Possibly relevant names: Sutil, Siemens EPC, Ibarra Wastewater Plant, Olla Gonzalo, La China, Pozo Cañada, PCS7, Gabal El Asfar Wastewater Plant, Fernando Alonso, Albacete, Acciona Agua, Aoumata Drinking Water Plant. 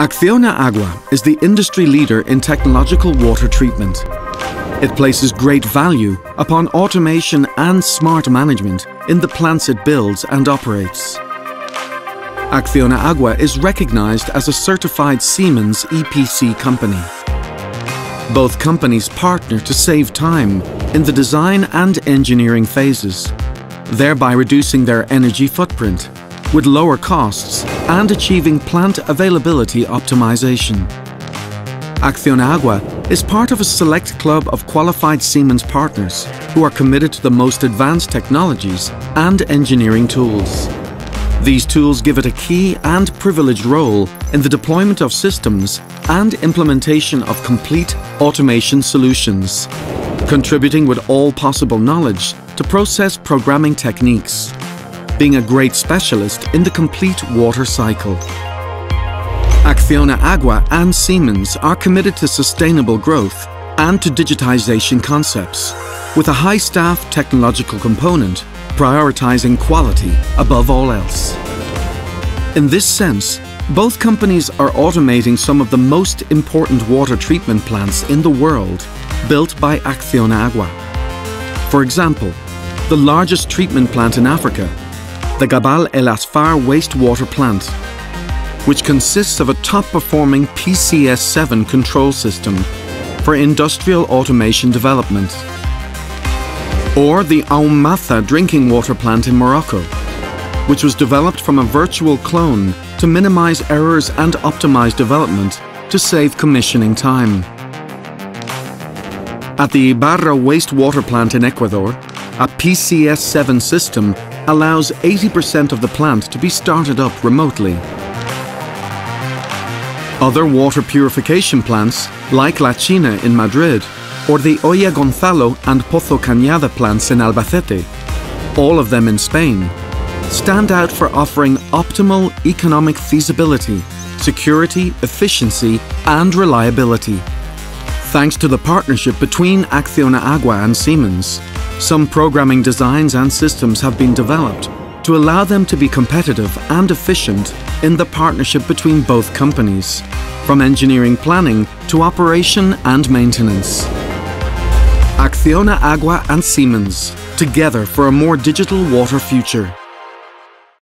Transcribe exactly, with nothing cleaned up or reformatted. Acciona Agua is the industry leader in technological water treatment. It places great value upon automation and smart management in the plants it builds and operates. Acciona Agua is recognized as a certified Siemens E P C company. Both companies partner to save time in the design and engineering phases, thereby reducing their energy footprint, with lower costs and achieving plant availability optimization. Acciona Agua is part of a select club of qualified Siemens partners who are committed to the most advanced technologies and engineering tools. These tools give it a key and privileged role in the deployment of systems and implementation of complete automation solutions, contributing with all possible knowledge to process programming techniques, being a great specialist in the complete water cycle. Acciona Agua and Siemens are committed to sustainable growth and to digitization concepts, with a high staff technological component prioritizing quality above all else. In this sense, both companies are automating some of the most important water treatment plants in the world built by Acciona Agua. For example, the largest treatment plant in Africa, the Gabal El Asfar Wastewater Plant, which consists of a top-performing P C S seven control system for industrial automation development. Or the Aoumata Drinking Water Plant in Morocco, which was developed from a virtual clone to minimize errors and optimize development to save commissioning time. At the Ibarra Wastewater Plant in Ecuador, a P C S seven system allows eighty percent of the plant to be started up remotely. Other water purification plants, like La China in Madrid, or the Olla Gonzalo and Pozo Cañada plants in Albacete, all of them in Spain, stand out for offering optimal economic feasibility, security, efficiency, and reliability. Thanks to the partnership between Acciona Agua and Siemens, some programming designs and systems have been developed to allow them to be competitive and efficient in the partnership between both companies, from engineering planning to operation and maintenance. Acciona Agua and Siemens, together for a more digital water future.